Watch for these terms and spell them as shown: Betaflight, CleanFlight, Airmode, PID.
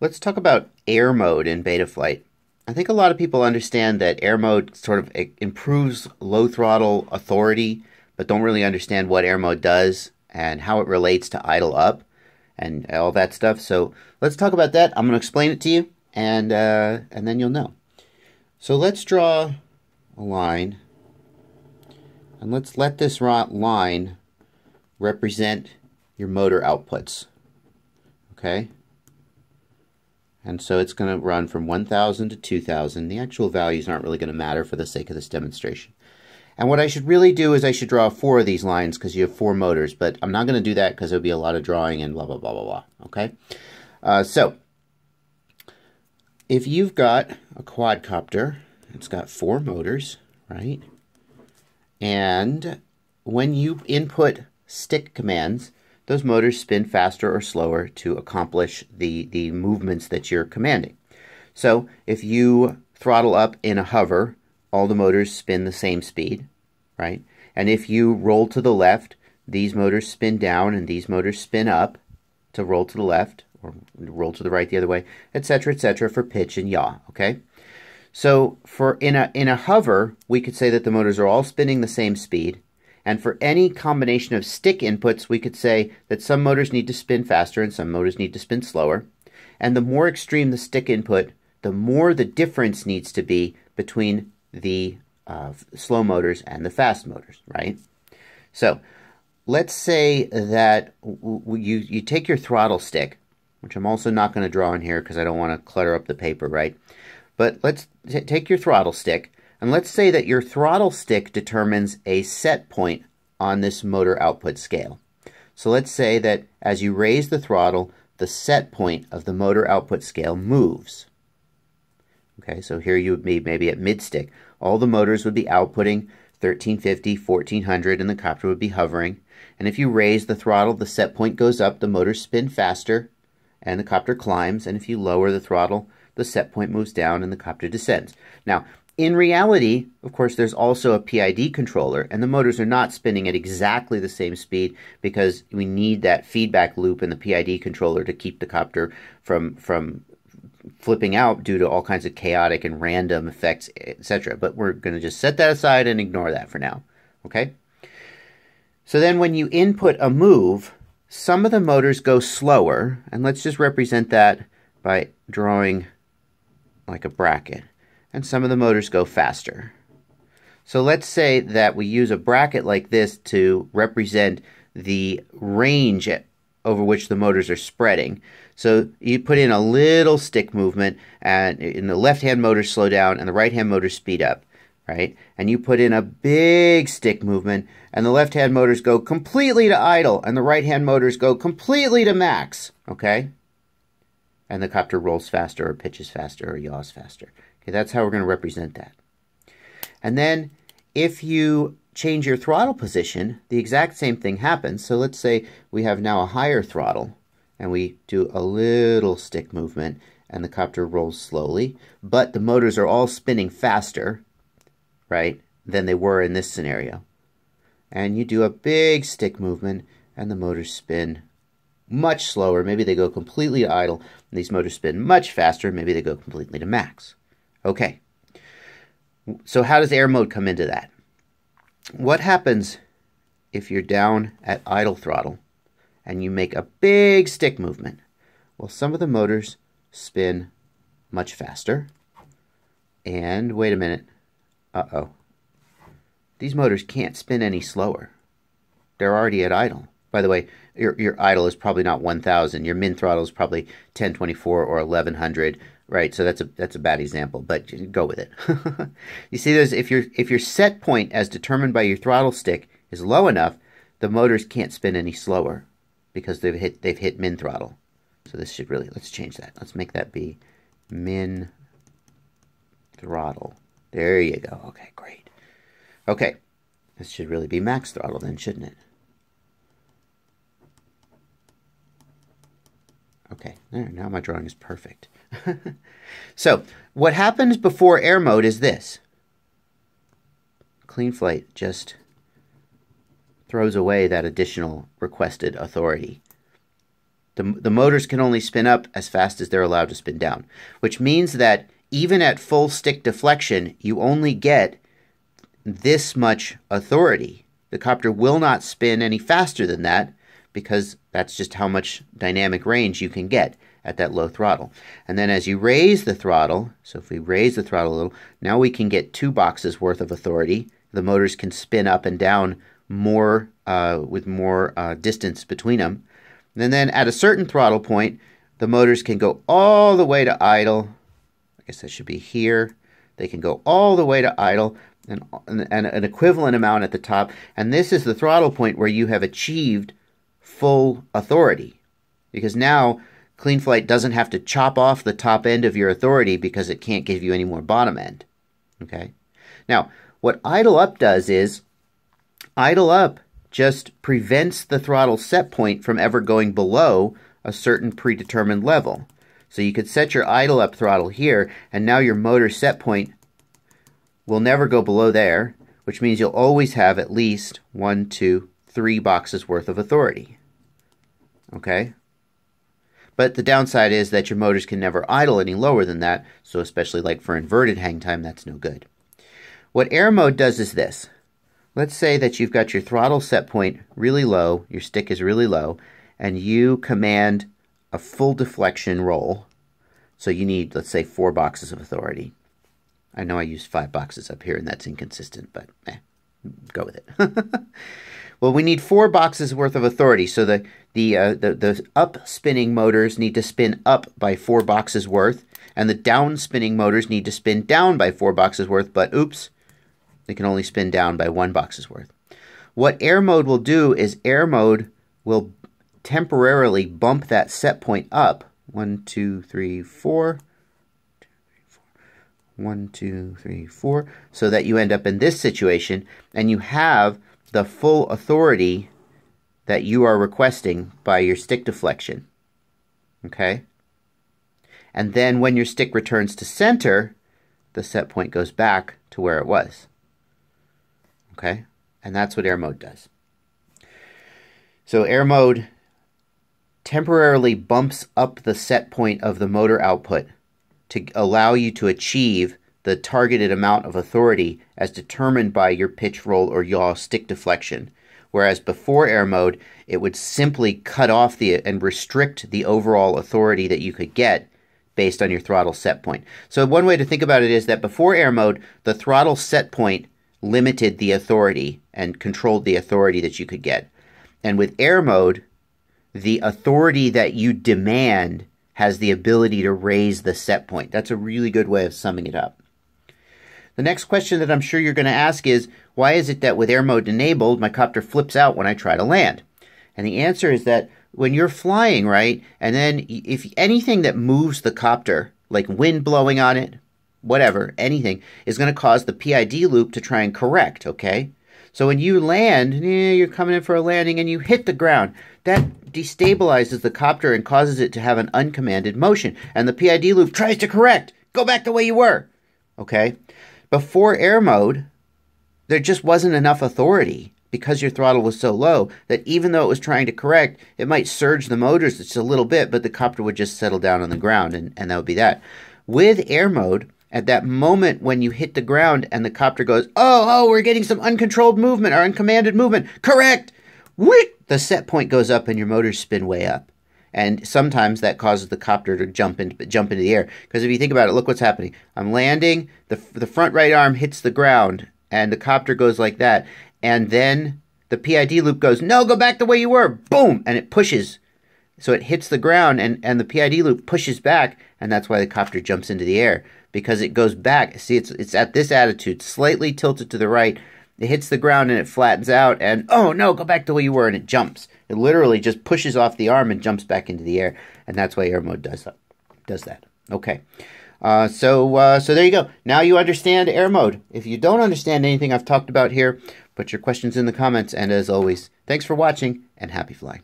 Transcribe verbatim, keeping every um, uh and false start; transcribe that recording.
Let's talk about air mode in Betaflight. I think a lot of people understand that air mode sort of improves low throttle authority, but don't really understand what air mode does and how it relates to idle up and all that stuff. So let's talk about that. I'm going to explain it to you, and uh, and then you'll know. So let's draw a line, and let's let this line represent your motor outputs. Okay. And so it's going to run from one thousand to two thousand. The actual values aren't really going to matter for the sake of this demonstration. And what I should really do is I should draw four of these lines because you have four motors, but I'm not going to do that because there'll be a lot of drawing and blah, blah, blah, blah, blah. Okay? Uh, so, if you've got a quadcopter, it's got four motors, right? And when you input stick commands, those motors spin faster or slower to accomplish the, the movements that you're commanding. So if you throttle up in a hover, all the motors spin the same speed, right? And if you roll to the left, these motors spin down and these motors spin up to roll to the left, or roll to the right the other way, et cetera, et cetera, for pitch and yaw, okay? So for in a, in a hover, we could say that the motors are all spinning the same speed. And for any combination of stick inputs, we could say that some motors need to spin faster and some motors need to spin slower. And the more extreme the stick input, the more the difference needs to be between the uh, slow motors and the fast motors, right? So let's say that you, you take your throttle stick, which I'm also not going to draw in here because I don't want to clutter up the paper, right? But let's t- take your throttle stick. And let's say that your throttle stick determines a set point on this motor output scale. So let's say that as you raise the throttle, the set point of the motor output scale moves. Okay, so here you would be maybe at mid-stick. All the motors would be outputting thirteen fifty, fourteen hundred, and the copter would be hovering. And if you raise the throttle, the set point goes up, the motors spin faster, and the copter climbs. And if you lower the throttle, the set point moves down and the copter descends. Now, in reality, of course, there's also a P I D controller, and the motors are not spinning at exactly the same speed because we need that feedback loop in the P I D controller to keep the copter from from flipping out due to all kinds of chaotic and random effects, et cetera. But we're going to just set that aside and ignore that for now, okay? So then when you input a move, some of the motors go slower, and let's just represent that by drawing like a bracket. And some of the motors go faster. So let's say that we use a bracket like this to represent the range over which the motors are spreading. So you put in a little stick movement, and in the left-hand motors slow down and the right-hand motors speed up, right? And you put in a big stick movement, and the left-hand motors go completely to idle, and the right-hand motors go completely to max, okay? And the copter rolls faster or pitches faster or yaws faster. Okay, that's how we're going to represent that. And then if you change your throttle position, the exact same thing happens. So let's say we have now a higher throttle, and we do a little stick movement, and the copter rolls slowly, but the motors are all spinning faster, right, than they were in this scenario. And you do a big stick movement, and the motors spin much slower. Maybe they go completely to idle, and these motors spin much faster. Maybe they go completely to max. Okay, so how does air mode come into that? What happens if you're down at idle throttle and you make a big stick movement? Well, some of the motors spin much faster. And wait a minute. Uh-oh. These motors can't spin any slower. They're already at idle. By the way, your, your idle is probably not one thousand. Your min throttle is probably ten twenty-four or eleven hundred. Right, so that's a that's a bad example, but go with it. You see, there's if your if your set point as determined by your throttle stick is low enough, the motors can't spin any slower because they've hit they've hit min throttle. So this should really let's change that. Let's make that be min throttle. There you go. Okay, great. Okay, this should really be max throttle then, shouldn't it? Okay, there, now my drawing is perfect. So, what happens before air mode is this. CleanFlight just throws away that additional requested authority. The, the motors can only spin up as fast as they're allowed to spin down, which means that even at full stick deflection, you only get this much authority. The copter will not spin any faster than that because that's just how much dynamic range you can get at that low throttle. And then as you raise the throttle, so if we raise the throttle a little, now we can get two boxes worth of authority. The motors can spin up and down more uh, with more uh, distance between them. And then at a certain throttle point, the motors can go all the way to idle. I guess that should be here. They can go all the way to idle and, and, and an equivalent amount at the top. And this is the throttle point where you have achieved full authority, because now CleanFlight doesn't have to chop off the top end of your authority because it can't give you any more bottom end. Okay. Now, what idle up does is idle up just prevents the throttle set point from ever going below a certain predetermined level. So you could set your idle up throttle here, and now your motor set point will never go below there, which means you'll always have at least one, two, three boxes worth of authority. Okay? But the downside is that your motors can never idle any lower than that, so especially like for inverted hang time, that's no good. What air mode does is this. Let's say that you've got your throttle set point really low, your stick is really low, and you command a full deflection roll. So you need, let's say, four boxes of authority. I know I used five boxes up here and that's inconsistent, but eh, go with it. Well, we need four boxes worth of authority. So the, the, uh, the, the up spinning motors need to spin up by four boxes worth, and the down spinning motors need to spin down by four boxes worth, but oops, they can only spin down by one box's worth. What air mode will do is air mode will temporarily bump that set point up. One, two, three, four. One, two, three, four. So that you end up in this situation and you have the full authority that you are requesting by your stick deflection. Okay? And then when your stick returns to center, the set point goes back to where it was. Okay, and that's what air mode does. So air mode temporarily bumps up the set point of the motor output to allow you to achieve the targeted amount of authority as determined by your pitch, roll, or yaw stick deflection. Whereas before air mode, it would simply cut off the and restrict the overall authority that you could get based on your throttle set point. So one way to think about it is that before air mode, the throttle set point limited the authority and controlled the authority that you could get. And with air mode, the authority that you demand has the ability to raise the set point. That's a really good way of summing it up. The next question that I'm sure you're going to ask is, why is it that with air mode enabled, my copter flips out when I try to land? And the answer is that when you're flying, right, and then if anything that moves the copter, like wind blowing on it, whatever, anything, is going to cause the P I D loop to try and correct, okay? So when you land, you're coming in for a landing and you hit the ground. That destabilizes the copter and causes it to have an uncommanded motion. And the P I D loop tries to correct. Go back the way you were, okay? Before air mode, there just wasn't enough authority because your throttle was so low that even though it was trying to correct, it might surge the motors just a little bit, but the copter would just settle down on the ground, and, and that would be that. With air mode, at that moment when you hit the ground and the copter goes, oh, oh, we're getting some uncontrolled movement or uncommanded movement. Correct. Whee! The set point goes up and your motors spin way up. And sometimes that causes the copter to jump, in, jump into the air. Because if you think about it, look what's happening. I'm landing. The, the front right arm hits the ground and the copter goes like that. And then the P I D loop goes, no, go back the way you were. Boom. And it pushes. So it hits the ground and, and the P I D loop pushes back. And that's why the copter jumps into the air. Because it goes back. See, it's it's at this attitude, slightly tilted to the right. It hits the ground and it flattens out and, oh no, go back to where you were, and it jumps. It literally just pushes off the arm and jumps back into the air, and that's why air mode does that. Does that. Okay. Uh, so, uh, so there you go. Now you understand air mode. If you don't understand anything I've talked about here, put your questions in the comments, and as always, thanks for watching, and happy flying.